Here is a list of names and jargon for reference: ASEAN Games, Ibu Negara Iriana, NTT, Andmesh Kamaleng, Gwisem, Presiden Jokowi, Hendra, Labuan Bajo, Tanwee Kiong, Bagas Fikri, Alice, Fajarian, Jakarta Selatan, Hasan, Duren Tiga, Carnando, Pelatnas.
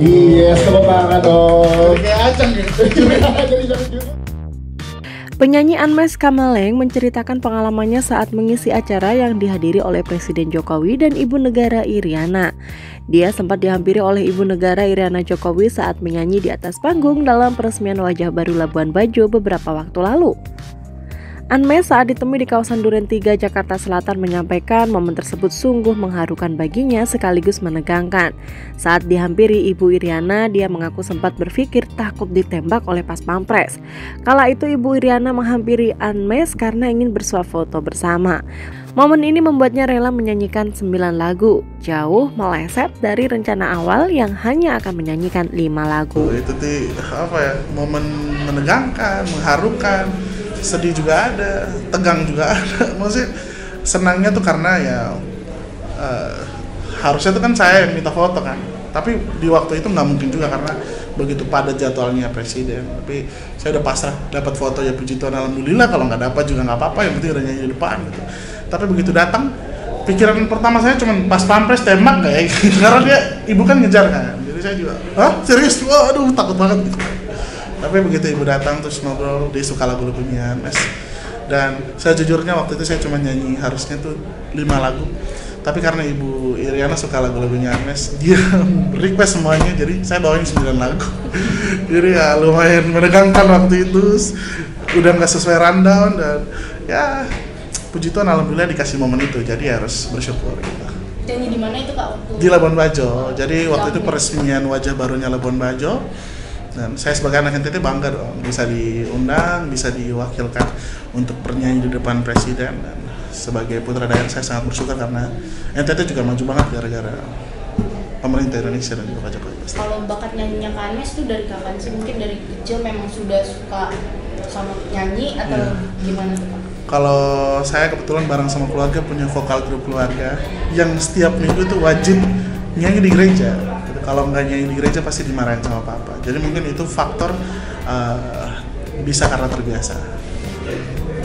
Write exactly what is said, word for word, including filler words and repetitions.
Iya, tepuk tangan dong. Penyanyi Andmesh Kamaleng menceritakan pengalamannya saat mengisi acara yang dihadiri oleh Presiden Jokowi dan Ibu Negara Iriana. Dia sempat dihampiri oleh Ibu Negara Iriana Jokowi saat menyanyi di atas panggung dalam peresmian wajah baru Labuan Bajo beberapa waktu lalu. Andmesh saat ditemui di kawasan Duren Tiga, Jakarta Selatan menyampaikan momen tersebut sungguh mengharukan baginya sekaligus menegangkan. Saat dihampiri Ibu Iriana, dia mengaku sempat berpikir takut ditembak oleh pas pampres. Kala itu Ibu Iriana menghampiri Andmesh karena ingin bersuafoto bersama. Momen ini membuatnya rela menyanyikan sembilan lagu, jauh meleset dari rencana awal yang hanya akan menyanyikan lima lagu. Itu di, apa ya, momen menegangkan, mengharukan. Sedih juga ada, tegang juga ada. Maksudnya senangnya tuh karena ya uh, harusnya tuh kan saya yang minta foto kan, tapi di waktu itu nggak mungkin juga karena begitu padat jadwalnya presiden. Tapi saya udah pasrah, dapat foto ya puji Tuhan, alhamdulillah. Kalau nggak dapat juga nggak apa-apa, yang penting udah nyanyi di depan gitu. Tapi begitu datang, pikiran pertama saya cuman pas pampres tembak nggak ya gitu. Karena dia ibu kan ngejar kan, jadi saya juga hah serius, wah aduh takut banget gitu. Tapi begitu ibu datang terus ngobrol, dia suka lagu lagunya Andmesh. Dan saya jujurnya waktu itu saya cuma nyanyi harusnya tuh lima lagu. Tapi karena Ibu Iriana suka lagu lagunya Andmesh, dia request semuanya, jadi saya bawain sembilan lagu. Jadi ya lumayan menegangkan waktu itu. Udah nggak sesuai rundown dan ya puji Tuhan alhamdulillah dikasih momen itu. Jadi harus bersyukur gitu. Nyanyi di mana itu Kak? Waktu di Labuan Bajo. Jadi waktu itu peresmian wajah barunya Labuan Bajo. Dan saya sebagai anak N T T bangga dong, bisa diundang, bisa diwakilkan untuk bernyanyi di depan presiden. Dan sebagai putra daerah saya sangat bersyukur karena N T T juga maju banget gara-gara pemerintah Indonesia dan Bapak Jokowi. Kalau bakat nyanyinya Kak Andmesh itu dari kapan sih? Mungkin dari kecil memang sudah suka sama nyanyi atau ya. Gimana tuh Pak? Kalau saya kebetulan bareng sama keluarga punya vokal grup keluarga yang setiap minggu tuh wajib nyanyi di gereja. Kalau nggak nyanyi di gereja pasti dimarahin sama papa. Jadi mungkin itu faktor uh, bisa karena terbiasa.